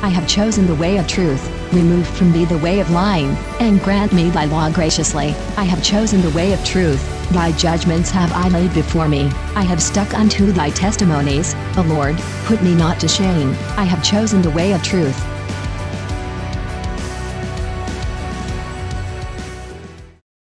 I have chosen the way of truth, remove from me the way of lying, and grant me thy law graciously. I have chosen the way of truth, thy judgments have I laid before me. I have stuck unto thy testimonies, O Lord, put me not to shame. I have chosen the way of truth,